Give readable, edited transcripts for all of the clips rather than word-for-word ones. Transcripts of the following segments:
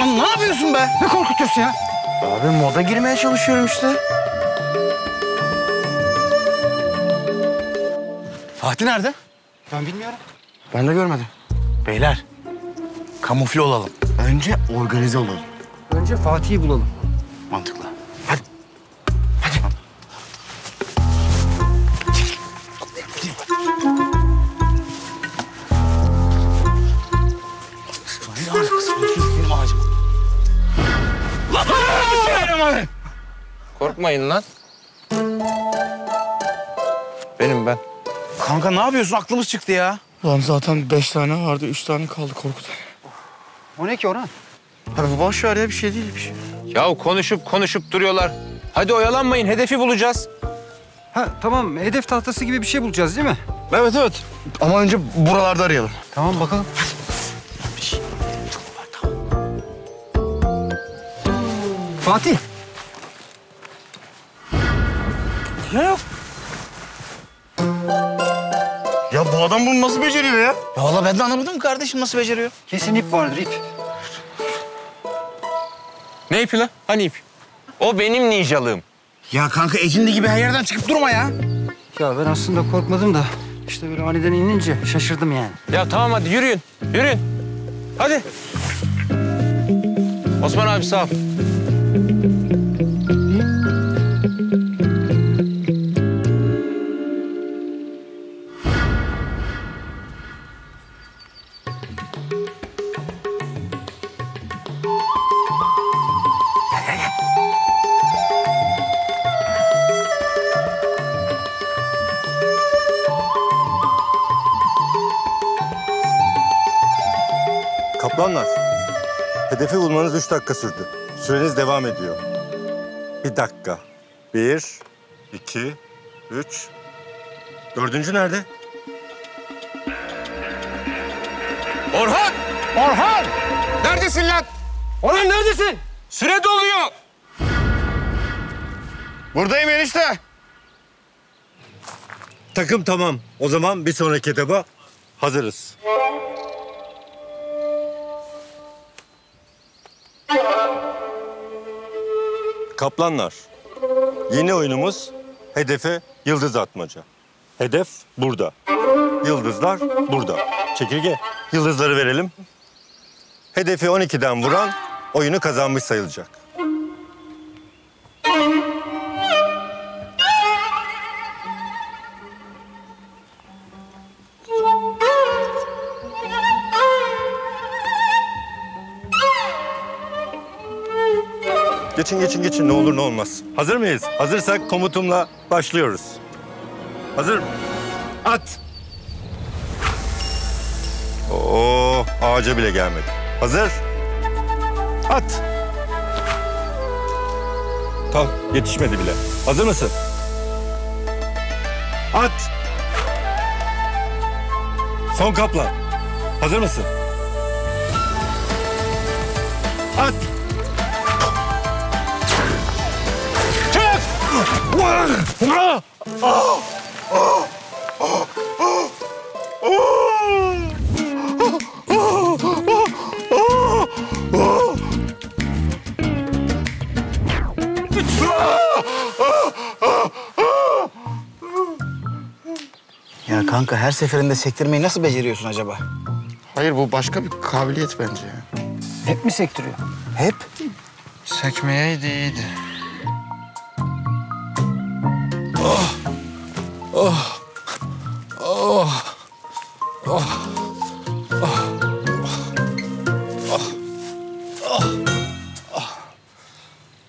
Lan ne yapıyorsun be? Ne korkutuyorsun ya? Abi moda girmeye çalışıyorum işte. Fatih nerede? Ben bilmiyorum. Ben de görmedim. Beyler, kamufle olalım. Önce organize olalım. Önce Fatih'i bulalım. Mantıklı. Hadi. Hadi. Lan benim ağacım. Lan! Korkmayın lan. Benim ben. Kanka ne yapıyorsun? Aklımız çıktı ya. Lan zaten 5 tane vardı, 3 tane kaldı Korkut. O ne ki Orhan? Abi boş ver ya, bir şey değil bir şey. Ya konuşup duruyorlar. Hadi oyalanmayın, hedefi bulacağız. Ha tamam, hedef tahtası gibi bir şey bulacağız değil mi? Evet. Ama önce buralarda arayalım. Tamam bakalım. Fatih. Ne yok? Ya bu adam bunu nasıl beceriyor ya? Ya valla ben de anlamadım kardeşim, nasıl beceriyor? Kesin ip vardır, ip. Ne ipi lan? Hani ip? O benim ninjalığım. Ya kanka Ecindi gibi her yerden çıkıp durma ya. Ya ben aslında korkmadım da işte böyle aniden inince şaşırdım yani. Ya tamam hadi yürüyün, yürüyün. Hadi. Osman abi sağ ol. Kaplanlar, hedefi bulmanız 3 dakika sürdü. Süreniz devam ediyor. 1 dakika. 1, 2, 3. 4. nerede? Orhan! Orhan! Neredesin lan? Orhan neredesin? Süre doluyor. Buradayım enişte. Takım tamam. O zaman bir sonraki etaba hazırız. Kaplanlar, yeni oyunumuz hedefe yıldız atmaca. Hedef burada, yıldızlar burada. Çekirge, yıldızları verelim. Hedefi 12'den vuran oyunu kazanmış sayılacak. Geçin. Ne olur ne olmaz. Hazır mıyız? Hazırsak komutumla başlıyoruz. Hazır mı? At! Oo, ağaca bile gelmedi. Hazır. At! Tam yetişmedi bile. Hazır mısın? At! Son kaplan. Hazır mısın? At! Ya kanka her seferinde sektirmeyi nasıl beceriyorsun acaba? Hayır, bu başka bir kabiliyet bence. Hep mi sektiriyor? Hep. Sekmeyeydi iyiydi.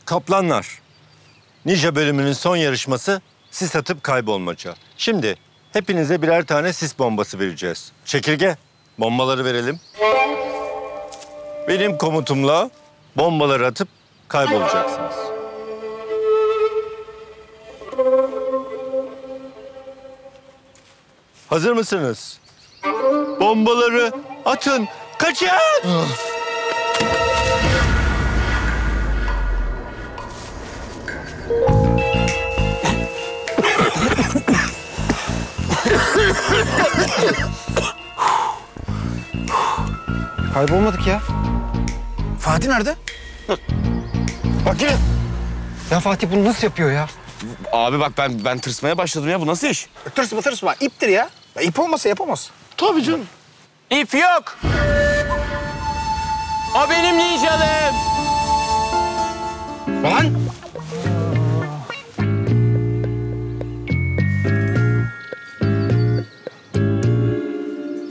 Kaplanlar, ninja bölümünün son yarışması sis atıp kaybolmaca. Şimdi hepinize birer tane sis bombası vereceğiz. Çekirge, bombaları verelim. Benim komutumla bombaları atıp kaybolacaksınız. Hazır mısınız? Bombaları atın, kaçın! Kaybolmadık ya. Fatih nerede? Bak yine. Ya Fatih bunu nasıl yapıyor ya? Abi bak ben tırsmaya başladım ya. Bu nasıl iş? Tırsma. İptir ya. İp olmasa yapamaz. Tabii canım. İp yok. O benim ninjalarım.